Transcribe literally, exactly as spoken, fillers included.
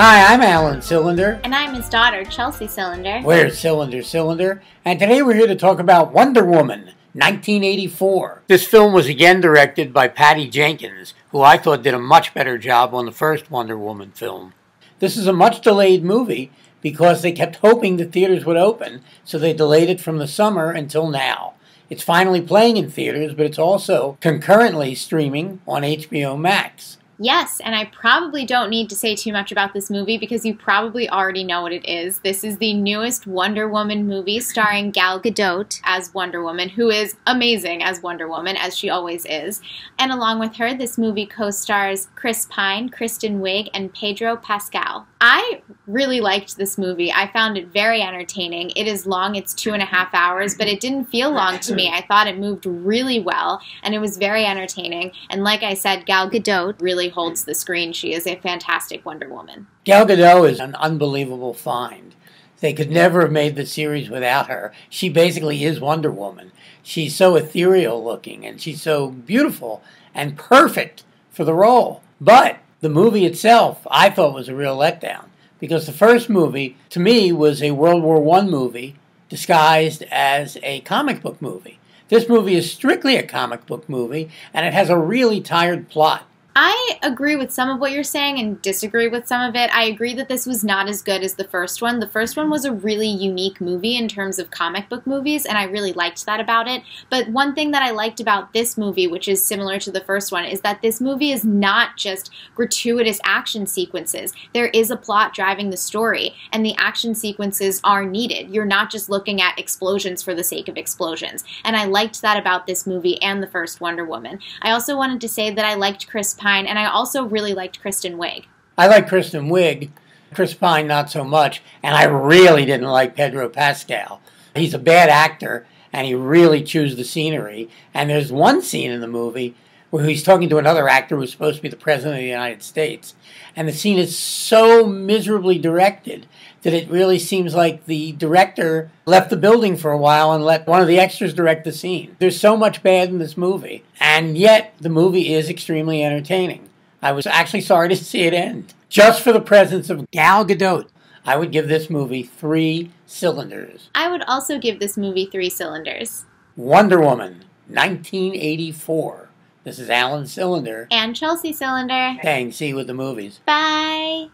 Hi, I'm Alan Cylinder. And I'm his daughter, Chelsea Cylinder. We're Cylinder Cylinder. And today we're here to talk about Wonder Woman nineteen eighty-four. This film was again directed by Patty Jenkins, who I thought did a much better job on the first Wonder Woman film. This is a much delayed movie because they kept hoping the theaters would open, so they delayed it from the summer until now. It's finally playing in theaters, but it's also concurrently streaming on H B O Max. Yes, and I probably don't need to say too much about this movie because you probably already know what it is. This is the newest Wonder Woman movie starring Gal Gadot as Wonder Woman, who is amazing as Wonder Woman, as she always is. And along with her, this movie co-stars Chris Pine, Kristen Wiig, and Pedro Pascal. I really liked this movie. I found it very entertaining. It is long, it's two and a half hours, but it didn't feel long to me. I thought it moved really well, and it was very entertaining. And like I said, Gal Gadot really holds the screen. She is a fantastic Wonder Woman. Gal Gadot is an unbelievable find. They could never have made the series without her. She basically is Wonder Woman. She's so ethereal looking and she's so beautiful and perfect for the role. But the movie itself I thought was a real letdown because the first movie to me was a World War One movie disguised as a comic book movie. This movie is strictly a comic book movie and it has a really tired plot. I agree with some of what you're saying and disagree with some of it. I agree that this was not as good as the first one. The first one was a really unique movie in terms of comic book movies, and I really liked that about it. But one thing that I liked about this movie, which is similar to the first one, is that this movie is not just gratuitous action sequences. There is a plot driving the story, and the action sequences are needed. You're not just looking at explosions for the sake of explosions. And I liked that about this movie and the first Wonder Woman. I also wanted to say that I liked Chris Pine. And I also really liked Kristen Wiig. I like Kristen Wiig, Chris Pine not so much, and I really didn't like Pedro Pascal. He's a bad actor, and he really chews the scenery. And there's one scene in the movie where he's talking to another actor who's supposed to be the President of the United States, and the scene is so miserably directed that it really seems like the director left the building for a while and let one of the extras direct the scene. There's so much bad in this movie, and yet the movie is extremely entertaining. I was actually sorry to see it end. Just for the presence of Gal Gadot, I would give this movie three cylinders. I would also give this movie three cylinders. Wonder Woman, nineteen eighty-four. This is Alan Cylinder. And Chelsea Cylinder. Dang, see you with the movies. Bye.